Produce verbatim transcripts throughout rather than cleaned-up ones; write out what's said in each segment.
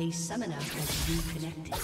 A summoner has reconnected.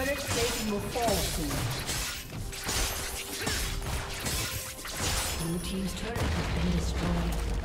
Turret plating will fall soon. Blue team's turret has been destroyed.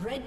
Red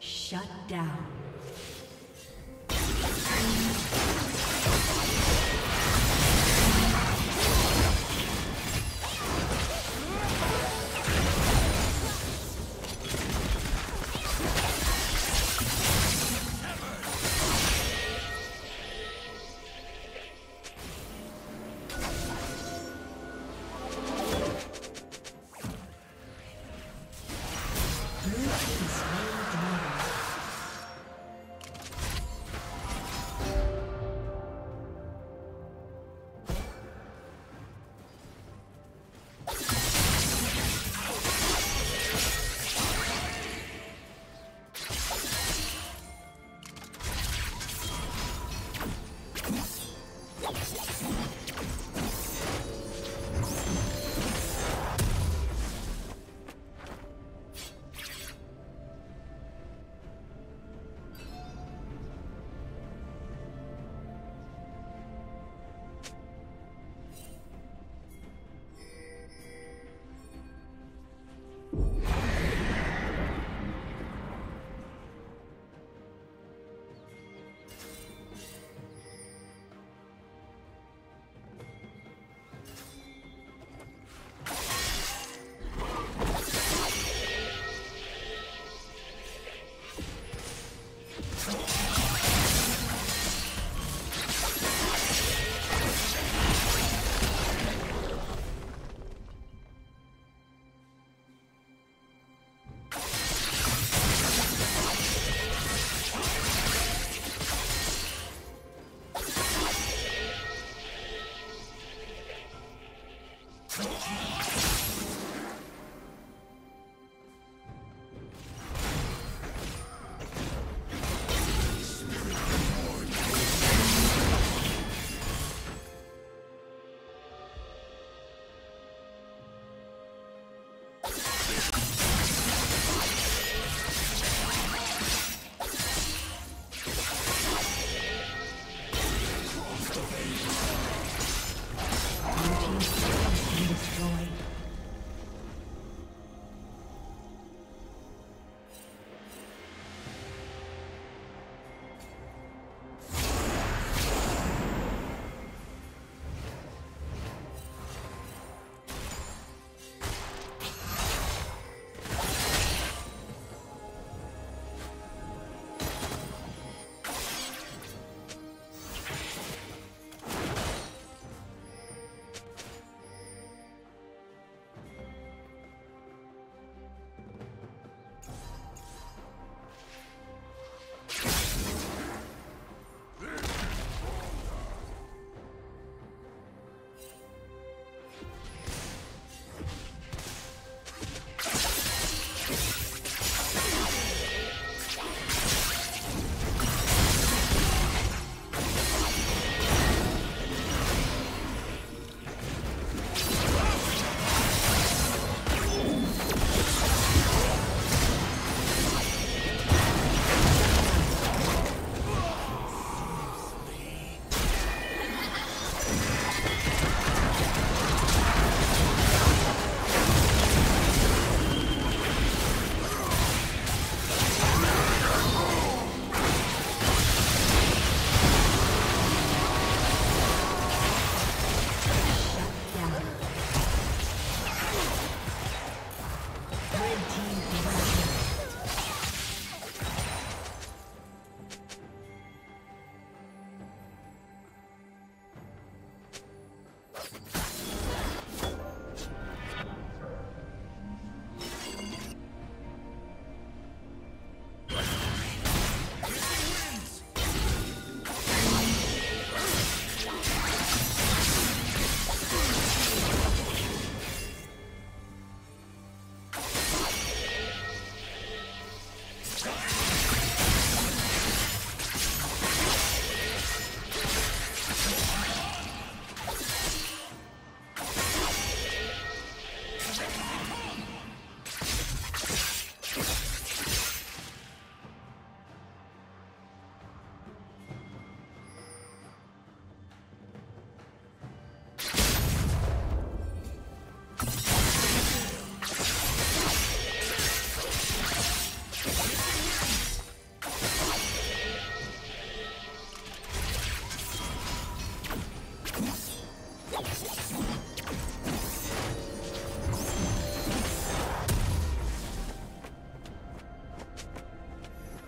Shut down.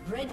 Red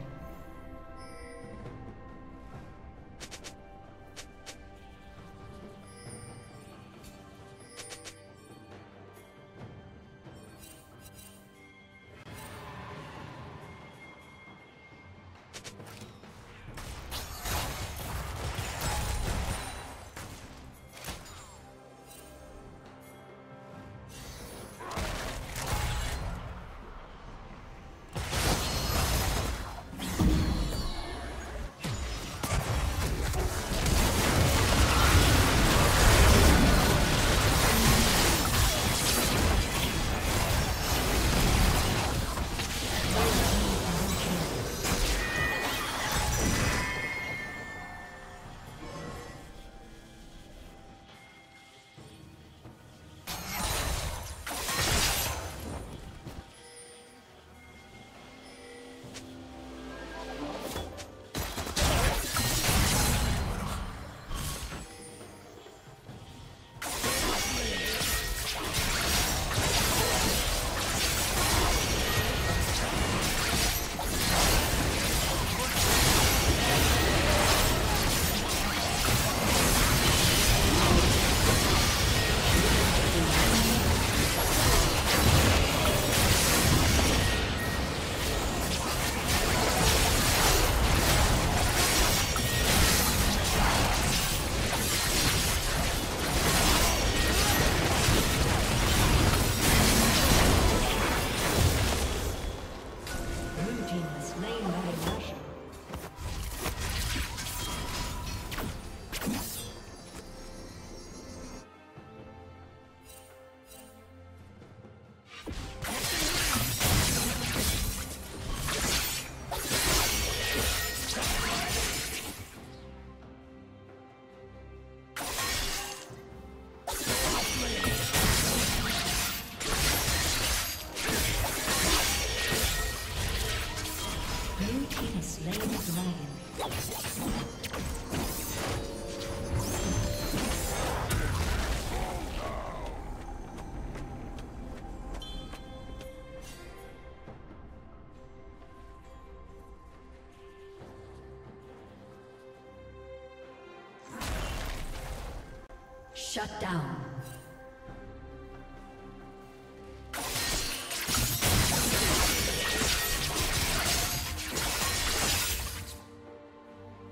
Shut down.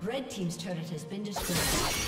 Red team's turret has been destroyed.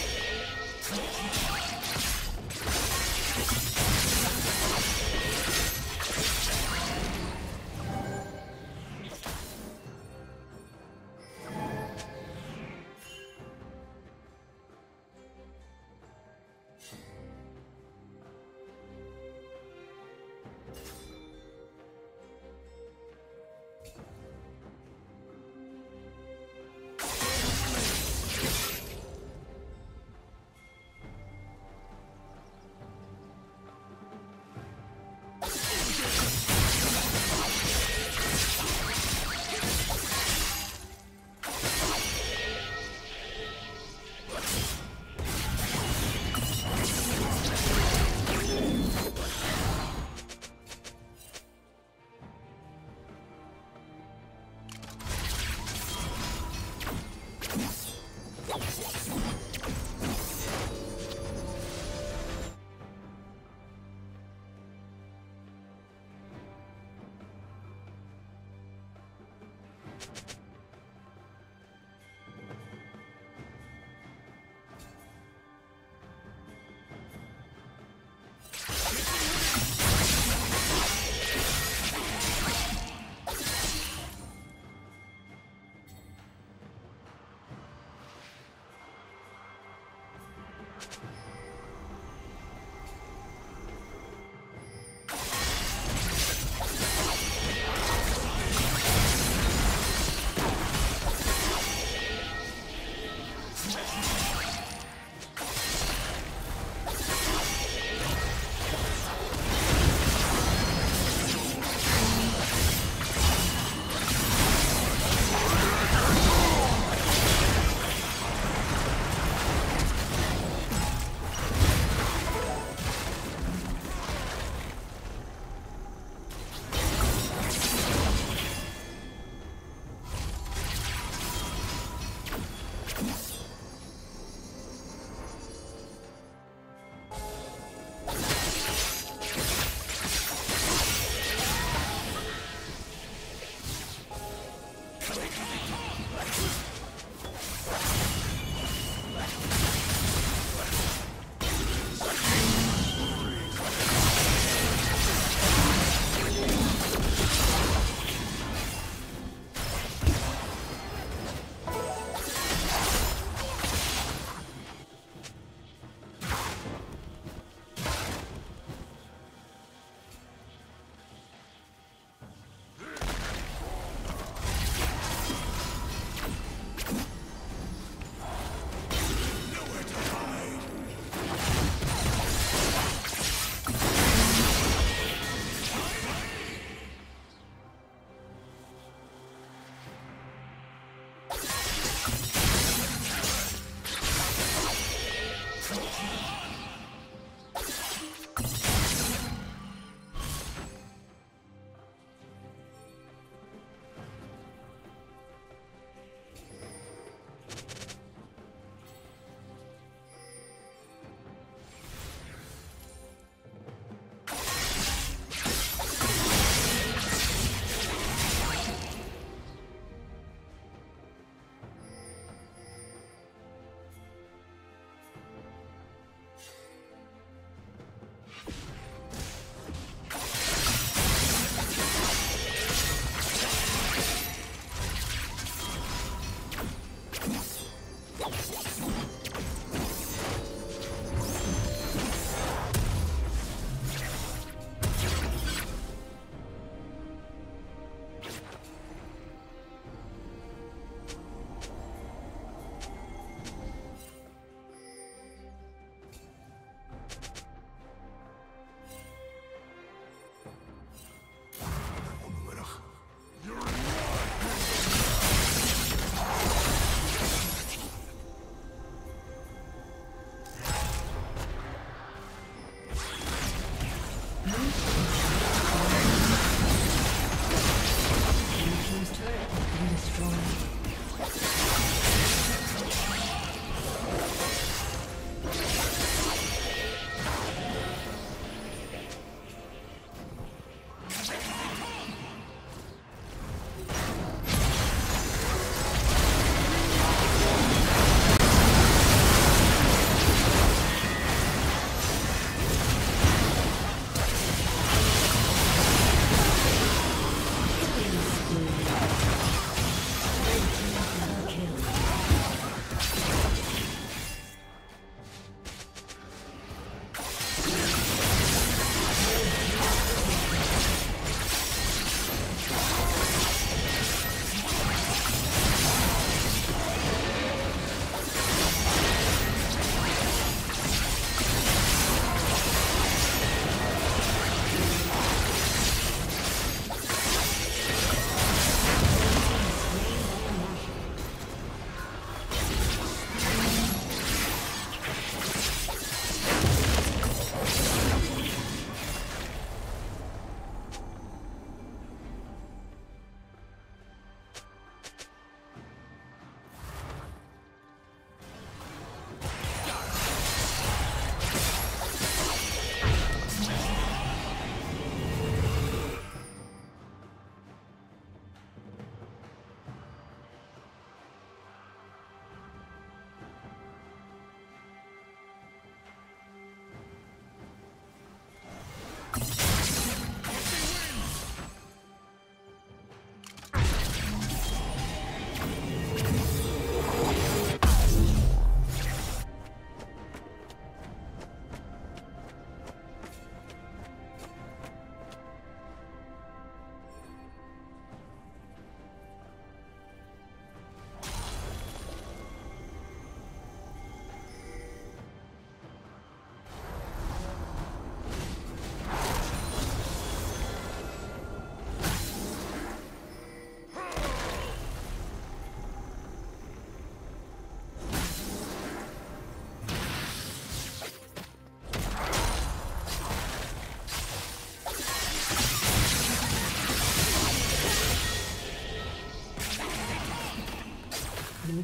Blue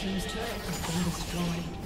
Team's turret has been destroyed.